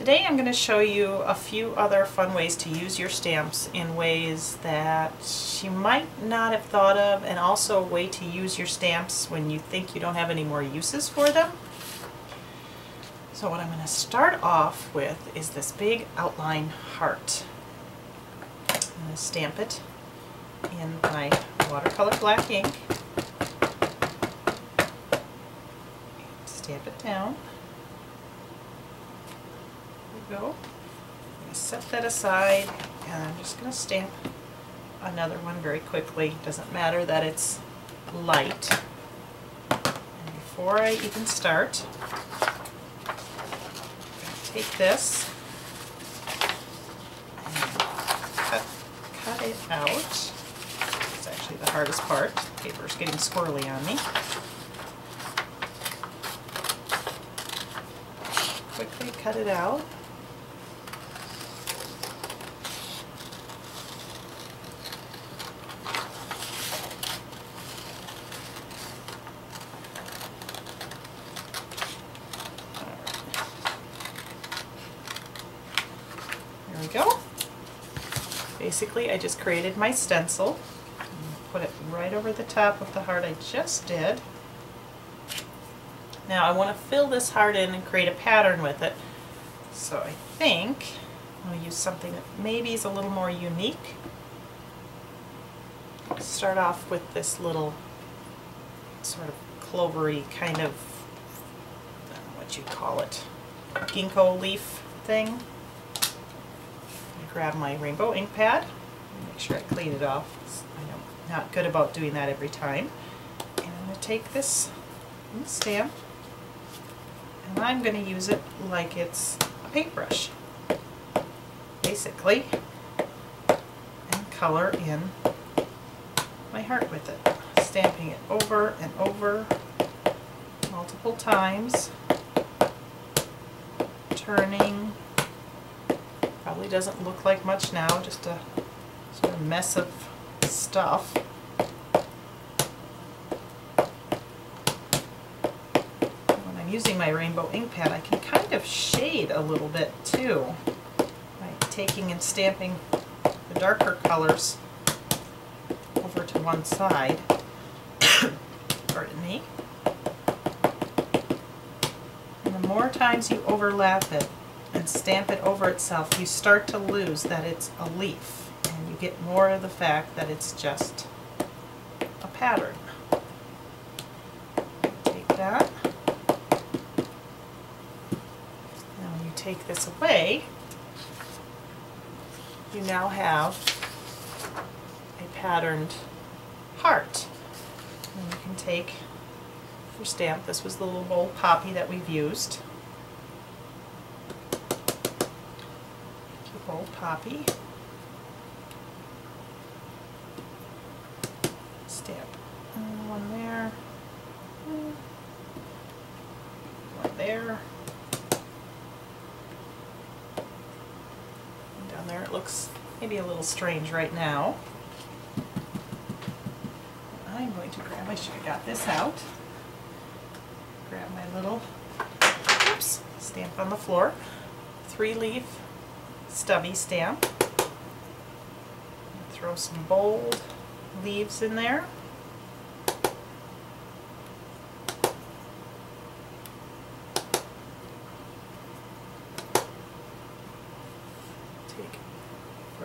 Today I'm going to show you a few other fun ways to use your stamps in ways that you might not have thought of, and also a way to use your stamps when you think you don't have any more uses for them. So what I'm going to start off with is this big outline heart. I'm going to stamp it in my watercolor black ink. Stamp it down. There we go. I'm going to set that aside, and I'm just going to stamp another one very quickly. Doesn't matter that it's light. And before I even start, I'm going to take this and cut it out. It's actually the hardest part. The paper's getting squirrely on me. Quickly cut it out. There we go. Basically, I just created my stencil. Put it right over the top of the heart I just did. Now I want to fill this heart in and create a pattern with it. So I think I'll use something that maybe is a little more unique. Start off with this little sort of clovery kind of, I don't know what you call it, ginkgo leaf thing. I grab my rainbow ink pad, make sure I clean it off. I'm not good about doing that every time. And I'm going to take this stamp. And I'm going to use it like it's a paintbrush, basically, and color in my heart with it, stamping it over and over multiple times, turning. Probably doesn't look like much now, just a sort of mess of stuff. Using my rainbow ink pad, I can kind of shade a little bit too by taking and stamping the darker colors over to one side. Pardon me. And the more times you overlap it and stamp it over itself, you start to lose that it's a leaf, and you get more of the fact that it's just a pattern. Take that. Take this away, you now have a patterned heart. And you can take your stamp. This was the little gold poppy that we've used. Take your gold poppy. Stamp one there, one there. There. It looks maybe a little strange right now. I'm going to grab, I should have got this out. Grab my little, oops, stamp on the floor. 3-leaf stubby stamp. Throw some bold leaves in there.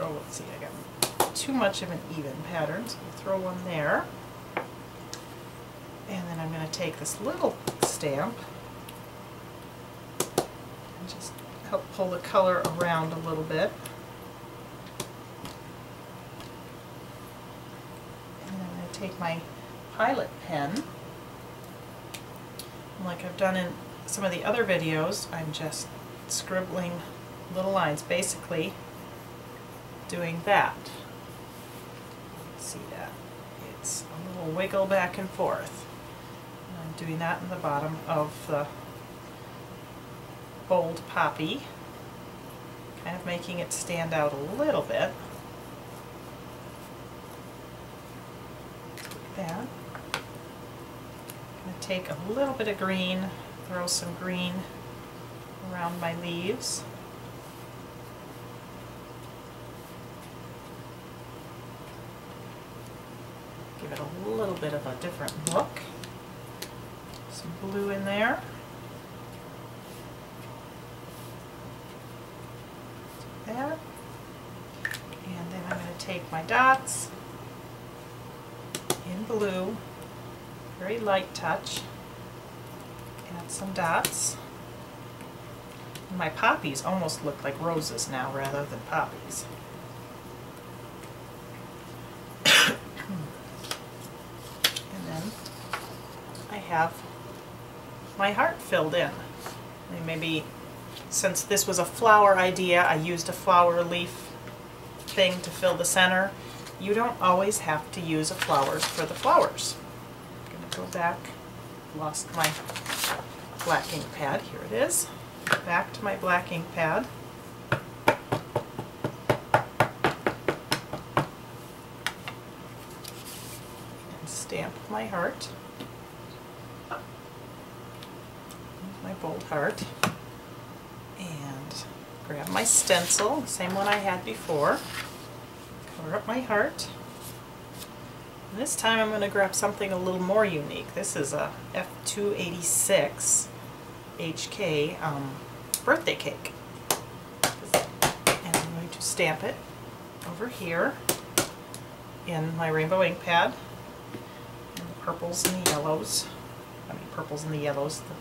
Oh, let's see, I got too much of an even pattern, so we'll throw one there. And then I'm going to take this little stamp and just help pull the color around a little bit. And I'm going to take my Pilot pen. And like I've done in some of the other videos, I'm just scribbling little lines, basically doing that. See that? It's a little wiggle back and forth. And I'm doing that in the bottom of the bold poppy, kind of making it stand out a little bit. Like that. I'm going to take a little bit of green, throw some green around my leaves. Give it a little bit of a different look. Some blue in there. Like that. And then I'm going to take my dots in blue, very light touch, add some dots. My poppies almost look like roses now rather than poppies. And then I have my heart filled in. And maybe since this was a flower idea, I used a flower leaf thing to fill the center. You don't always have to use a flowers for the flowers. I'm going to go back, lost my blacking pad, here it is. Back to my blacking pad. And stamp my heart. My bold heart. And grab my stencil, same one I had before. Cover up my heart. And this time I'm going to grab something a little more unique. This is a F286. HK birthday cake, and I'm going to stamp it over here in my rainbow ink pad, and the purples and the yellows, the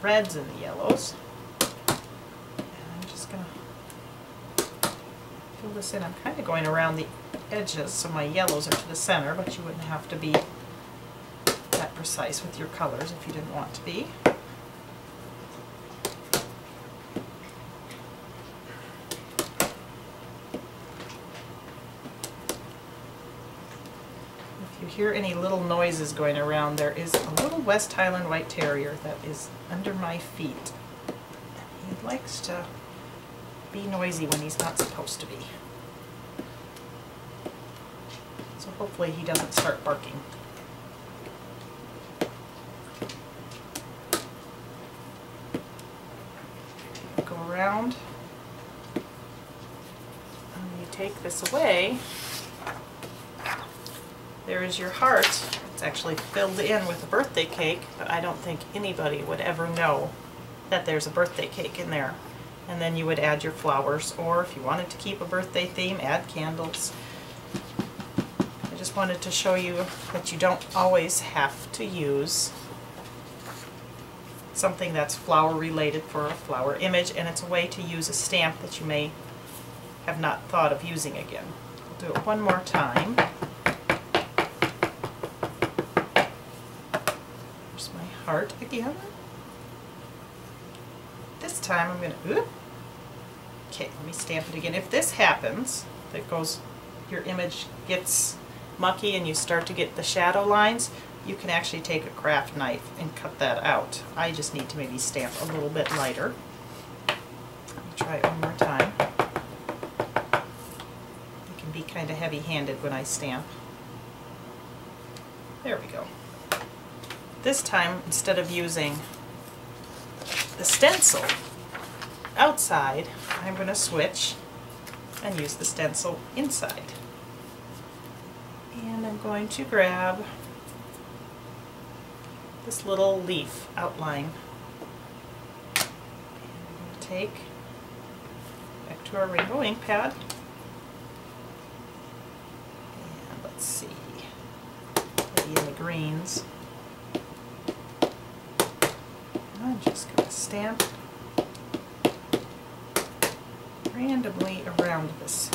reds and the yellows, and I'm just going to fill this in. I'm kind of going around the edges so my yellows are to the center, but you wouldn't have to be that precise with your colors if you didn't want to be. Hear any little noises going around, there is a little West Highland White Terrier that is under my feet. He likes to be noisy when he's not supposed to be. So hopefully he doesn't start barking. Go around. And when you take this away, there is your heart. It's actually filled in with a birthday cake, but I don't think anybody would ever know that there's a birthday cake in there. And then you would add your flowers, or if you wanted to keep a birthday theme, add candles. I just wanted to show you that you don't always have to use something that's flower related for a flower image, and it's a way to use a stamp that you may have not thought of using again. I'll do it one more time. Heart again. This time I'm going to, okay, let me stamp it again. If this happens, that goes, your image gets mucky and you start to get the shadow lines, you can actually take a craft knife and cut that out. I just need to maybe stamp a little bit lighter. Let me try it one more time. I can be kind of heavy-handed when I stamp. There we go. This time, instead of using the stencil outside, I'm going to switch and use the stencil inside. And I'm going to grab this little leaf outline. And I'm going to take back to our rainbow ink pad. And let's see, maybe in the greens. I'm just going to stamp randomly around this.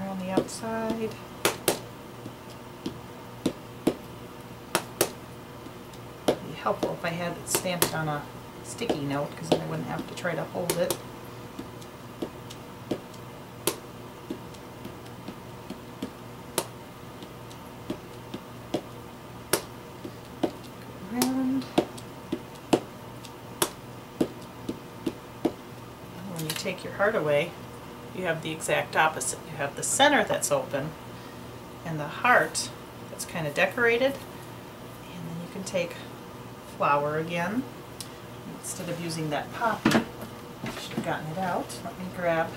Around the outside. Helpful if I had it stamped on a sticky note, because then I wouldn't have to try to hold it. Go around. And when you take your heart away, you have the exact opposite. You have the center that's open and the heart that's kind of decorated. And then you can take flower again. Instead of using that poppy, I should have gotten it out. Let me grab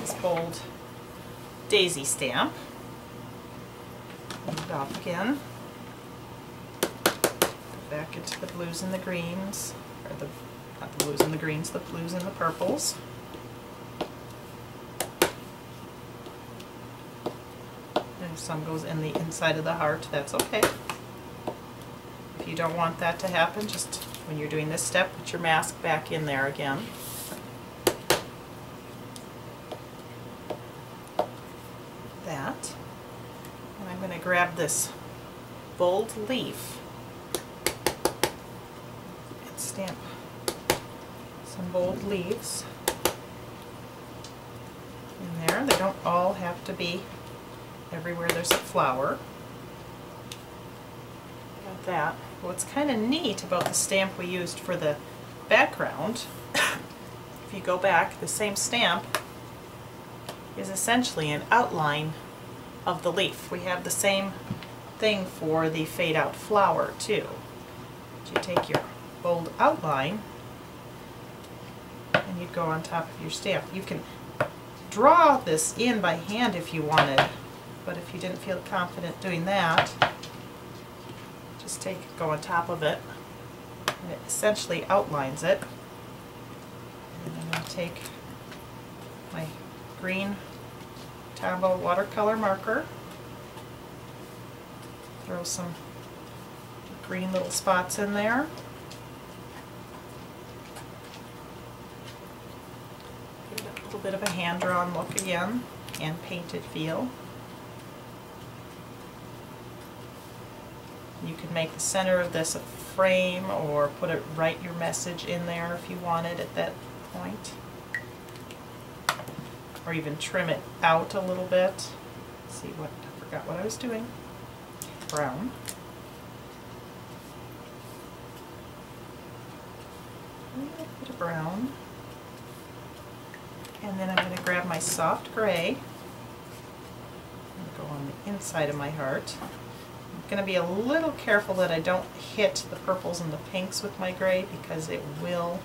this bold daisy stamp. Move it off again. Go back into the blues and the greens, or the not the blues and the greens, the blues and the purples. And if some goes in the inside of the heart, that's okay. If you don't want that to happen, just when you're doing this step, put your mask back in there again. That. And I'm going to grab this bold leaf and stamp some bold leaves in there. They don't all have to be everywhere there's a flower. Got that. What's kind of neat about the stamp we used for the background, if you go back, the same stamp is essentially an outline of the leaf. We have the same thing for the fade out flower too. You take your bold outline and you'd go on top of your stamp. You can draw this in by hand if you wanted, but if you didn't feel confident doing that, just go on top of it, and it essentially outlines it. And I'm going to take my green Tombow watercolor marker, throw some green little spots in there. Give it a little bit of a hand-drawn look again, and painted feel. You can make the center of this a frame or put it write your message in there if you wanted at that point. Or even trim it out a little bit. Let's see what, I forgot what I was doing. Brown. A little bit of brown. And then I'm going to grab my soft gray and go on the inside of my heart. Going to be a little careful that I don't hit the purples and the pinks with my gray, because it will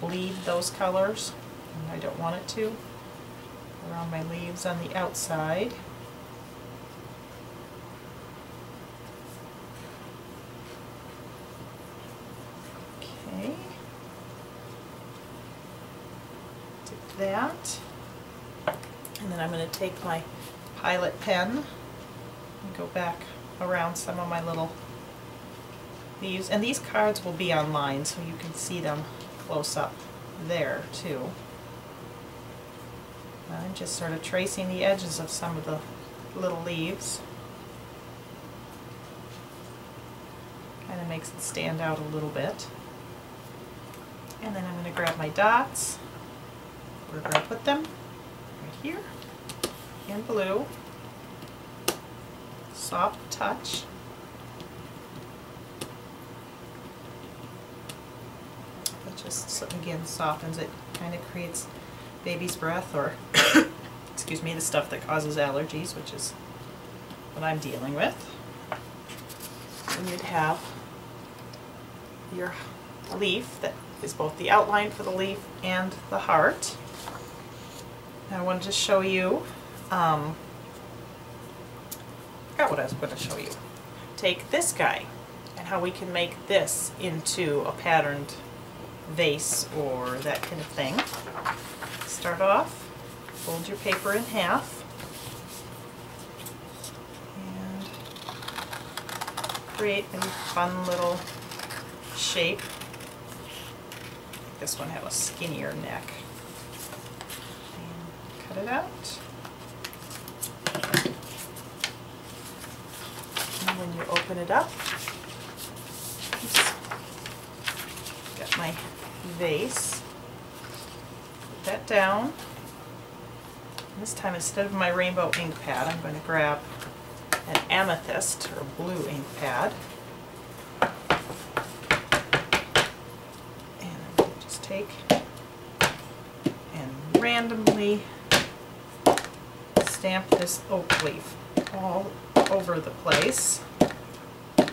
bleed those colors and I don't want it to. Around my leaves on the outside. Okay. Did that. And then I'm going to take my pilot pen and go back around some of my little leaves, and these cards will be online so you can see them close up there too. I'm just sort of tracing the edges of some of the little leaves. Kind of makes it stand out a little bit. And then I'm going to grab my dots. Where do I put them? Right here in blue. Soft touch. It just again softens it, kind of creates baby's breath, or excuse me, the stuff that causes allergies, which is what I'm dealing with. And you'd have your leaf that is both the outline for the leaf and the heart. Now I want to just show you. I forgot what I was going to show you. Take this guy and how we can make this into a patterned vase or that kind of thing. Start off, fold your paper in half and create a fun little shape. This one had a skinnier neck. And cut it out. When you open it up, oops, got my vase, put that down. And this time, instead of my rainbow ink pad, I'm going to grab an amethyst or blue ink pad. And I'm going to just take and randomly stamp this oak leaf all over the place. The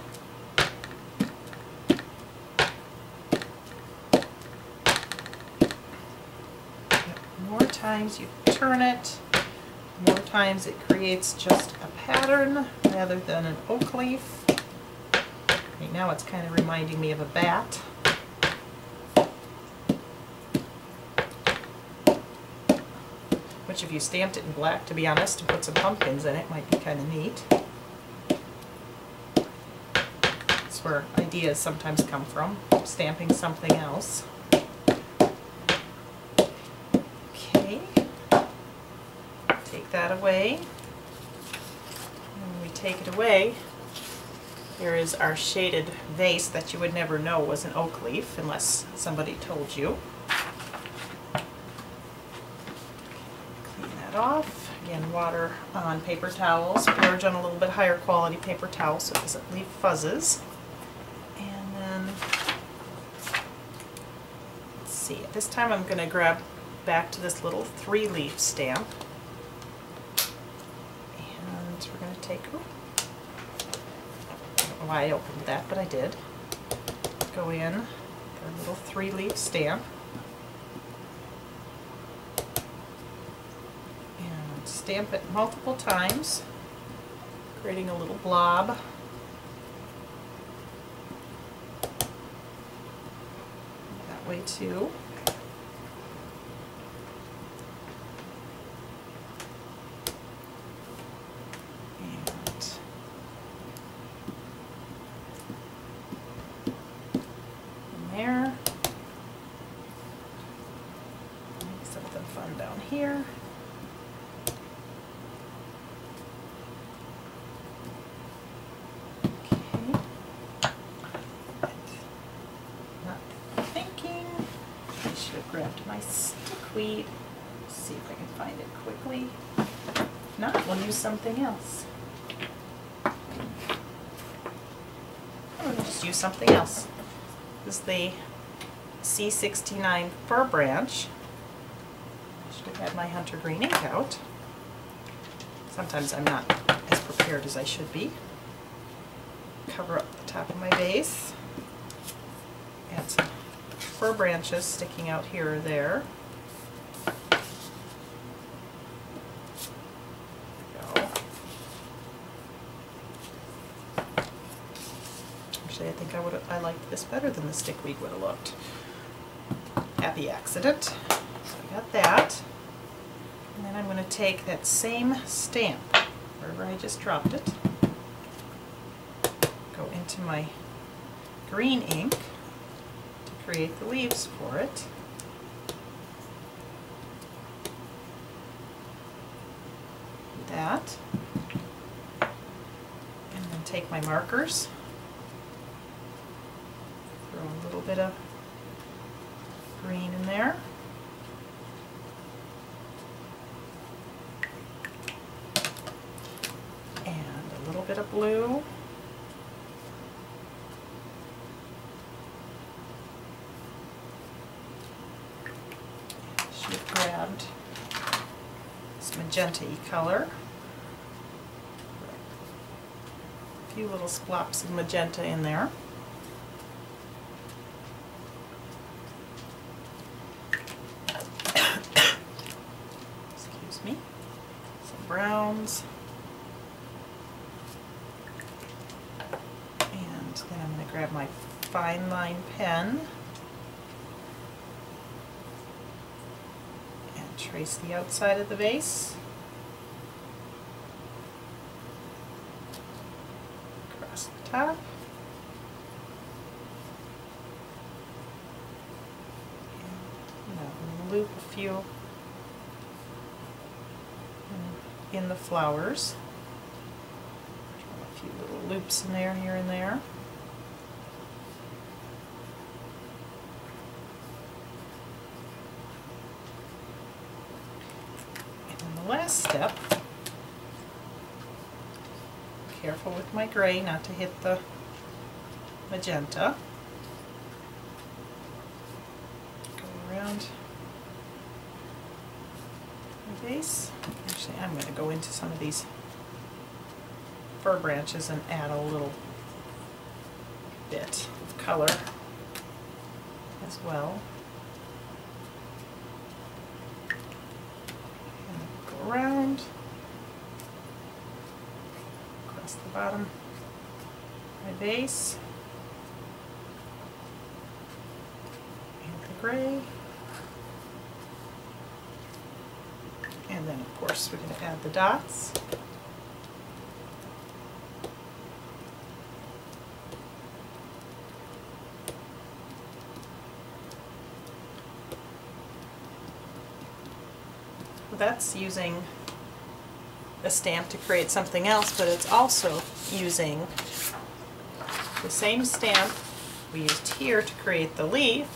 more times you turn it, the more times it creates just a pattern rather than an oak leaf. Right now it's kind of reminding me of a bat. Which if you stamped it in black, to be honest, and put some pumpkins in it, might be kind of neat. That's where ideas sometimes come from, stamping something else. Okay, take that away. And when we take it away, here is our shaded vase that you would never know was an oak leaf unless somebody told you. Off. Again, water on paper towels. Splurge on a little bit higher quality paper towel so it doesn't leave fuzzes. And then, let's see, this time I'm going to grab back to this little 3-leaf stamp. And we're going to take, oops, I don't know why I opened that, but I did. Go in, our little 3-leaf stamp. Stamp it multiple times, creating a little blob. That way too. And in there. Make something fun down here. Weed. See if I can find it quickly. If not, we'll use something else. We'll just use something else. This is the C69 fir branch. I should have had my hunter green ink out. Sometimes I'm not as prepared as I should be. Cover up the top of my vase. Add some fir branches sticking out here or there. I think I liked this better than the stickweed would have looked. Happy accident. So I got that. And then I'm going to take that same stamp, wherever I just dropped it, go into my green ink to create the leaves for it. That. And then take my markers. A little bit of green in there. And a little bit of blue. I should have grabbed this magenta-y color. A few little splops of magenta in there. Browns, and then I'm going to grab my fine line pen and trace the outside of the vase, across the top, and I'm going to loop a few in the flowers. Draw a few little loops in there, here and there. And then the last step, careful with my gray not to hit the magenta. Go around of these. Actually, I'm going to go into some of these fir branches and add a little bit of color as well. And go around, across the bottom, my base, and the gray. And then, of course, we're going to add the dots. That's using a stamp to create something else, but it's also using the same stamp we used here to create the leaf,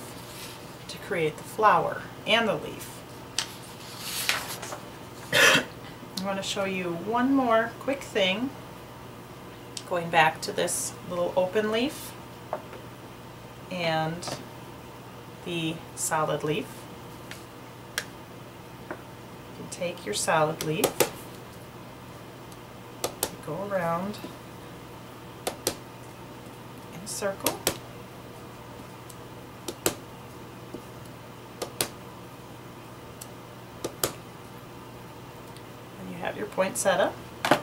to create the flower and the leaf. I want to show you one more quick thing, going back to this little open leaf and the solid leaf. Take your solid leaf, go around in a circle, and you have your poinsettia, or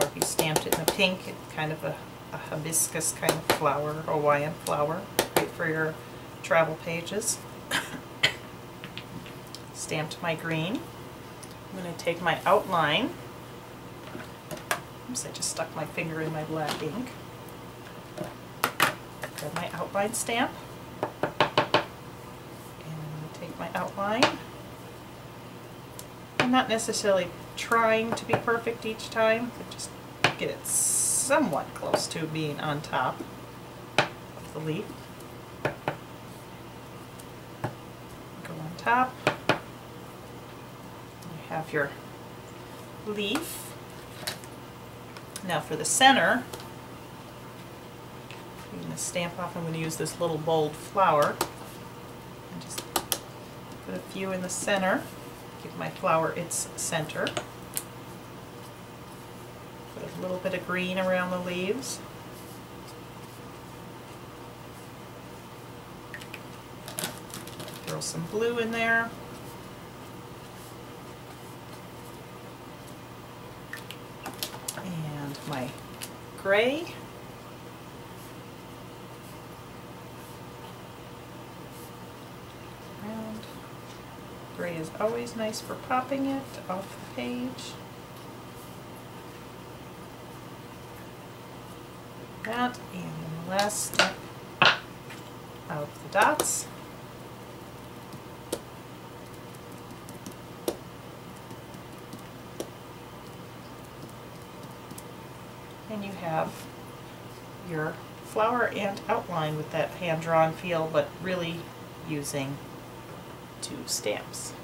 if you stamped it in a pink, it's kind of a hibiscus kind of flower, Hawaiian flower, great for your travel pages. Stamped my green. I'm going to take my outline. Oops, I just stuck my finger in my black ink. Grab my outline stamp. And I'm going to take my outline. I'm not necessarily trying to be perfect each time, but just get it somewhat close to being on top of the leaf. Go on top. Have your leaf. Now for the center, I'm going to stamp off. I'm going to use this little bold flower and just put a few in the center, give my flower its center. Put a little bit of green around the leaves. Throw some blue in there. My gray, round. Gray is always nice for popping it off the page. That, and then the last step out the dots. And you have your flower and outline with that hand-drawn feel, but really using two stamps.